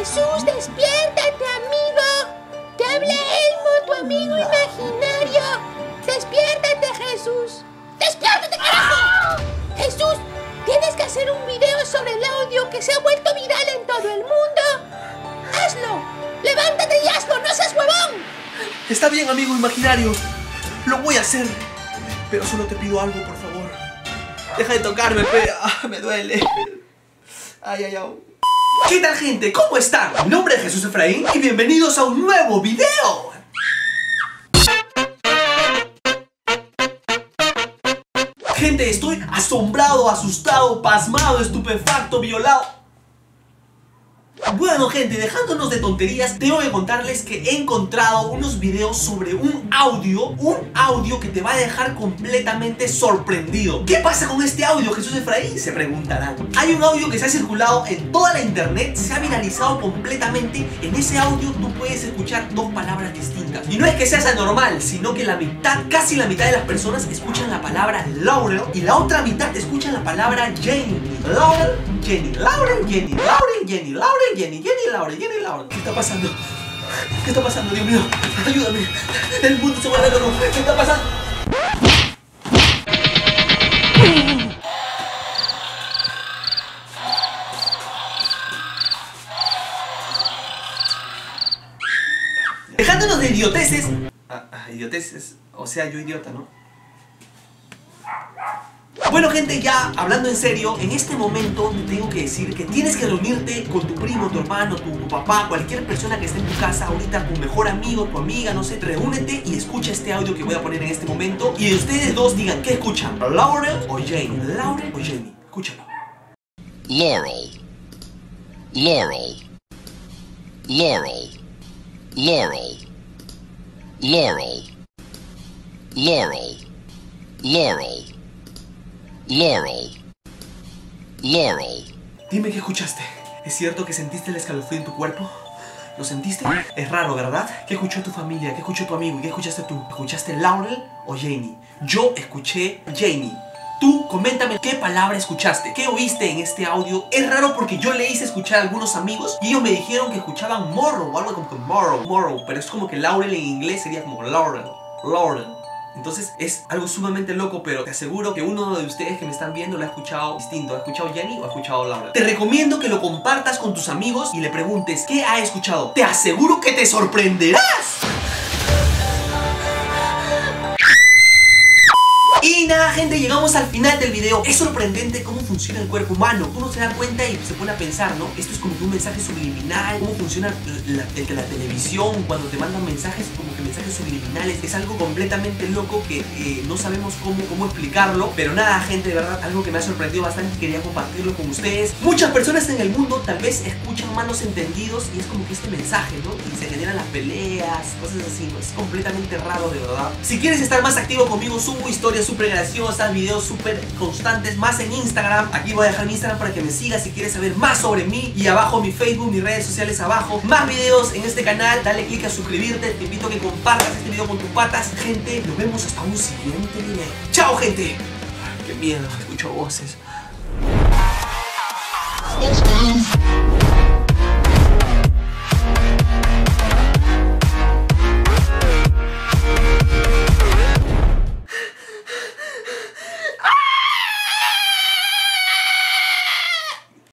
Jesús, despiértate, amigo. Te habla Elmo, tu amigo imaginario. Despiértate, Jesús. ¡Despiértate, carajo! Jesús, tienes que hacer un video sobre el audio que se ha vuelto viral en todo el mundo. ¡Hazlo! ¡Levántate y hazlo! ¡No seas huevón! Está bien, amigo imaginario. Lo voy a hacer. Pero solo te pido algo, por favor. Deja de tocarme, pero me duele. Ay, ay, ay. ¿Qué tal, gente? ¿Cómo están? Mi nombre es Jesús Efraín y bienvenidos a un nuevo video. Gente, estoy asombrado, asustado, pasmado, estupefacto, violado. Bueno, gente, dejándonos de tonterías, tengo que contarles que he encontrado unos videos sobre un audio que te va a dejar completamente sorprendido. ¿Qué pasa con este audio, Jesús Efraín? Se preguntarán. Hay un audio que se ha circulado en toda la internet, se ha viralizado completamente. En ese audio tú puedes escuchar dos palabras distintas. Y no es que seas anormal, sino que la mitad, casi la mitad de las personas escuchan la palabra Laurel y la otra mitad escuchan la palabra Jamie. Laurel, Jenny, Laurel, Jenny, Laurel, Jenny, Laurel, Jenny, Jenny, Laurel, Jenny, Laurel. ¿Qué está pasando? ¿Qué está pasando? Dios mío, ayúdame. El mundo se vuelve loco. ¿Qué está pasando? Dejándonos de idioteces. Idioteces. O sea, yo idiota, ¿no? Bueno, gente, ya hablando en serio, en este momento te tengo que decir que tienes que reunirte con tu primo, tu hermano, tu papá, cualquier persona que esté en tu casa ahorita, tu mejor amigo, tu amiga, no sé, reúnete y escucha este audio que voy a poner en este momento y ustedes dos digan qué escuchan, Laurel o Jamie, Laurel o Jamie, escúchalo. Laurel, Laurel, Laurel, Laurel, Laurel, Laurel, Laurel. Laurel, Laurel. Dime qué escuchaste. ¿Es cierto que sentiste el escalofrío en tu cuerpo? ¿Lo sentiste? Es raro, ¿verdad? ¿Qué escuchó tu familia? ¿Qué escuchó tu amigo? ¿Qué escuchaste tú? ¿Escuchaste Laurel o Jamie? Yo escuché Jamie. Tú, coméntame qué palabra escuchaste, qué oíste en este audio. Es raro porque yo le hice escuchar a algunos amigos y ellos me dijeron que escuchaban morrow o algo como que morrow, pero es como que Laurel en inglés sería como Laurel, Laurel. Entonces es algo sumamente loco, pero te aseguro que uno de ustedes que me están viendo lo ha escuchado distinto. ¿Ha escuchado Yanny o ha escuchado Laura? Te recomiendo que lo compartas con tus amigos y le preguntes ¿qué ha escuchado? ¡Te aseguro que te sorprenderás! Y nada, gente, llegamos al final del video. Es sorprendente cómo funciona el cuerpo humano. Uno se da cuenta y se pone a pensar, ¿no? Esto es como que un mensaje subliminal. Cómo funciona la televisión cuando te mandan mensajes, como que mensajes subliminales. Es algo completamente loco que no sabemos cómo explicarlo. Pero nada, gente, de verdad, algo que me ha sorprendido bastante y quería compartirlo con ustedes. Muchas personas en el mundo tal vez escuchan malos entendidos y es como que este mensaje, ¿no? Y se generan las peleas, cosas así, ¿no? Es completamente raro, de verdad. Si quieres estar más activo conmigo, subo historias súper graciosas, videos súper constantes, más en Instagram. Aquí voy a dejar mi Instagram para que me sigas si quieres saber más sobre mí, y abajo mi Facebook, mis redes sociales abajo, más videos en este canal. Dale click a suscribirte, te invito a que compartas este video con tus patas. Gente, nos vemos hasta un siguiente video. ¡Chao, gente! Ay, qué miedo, escucho voces.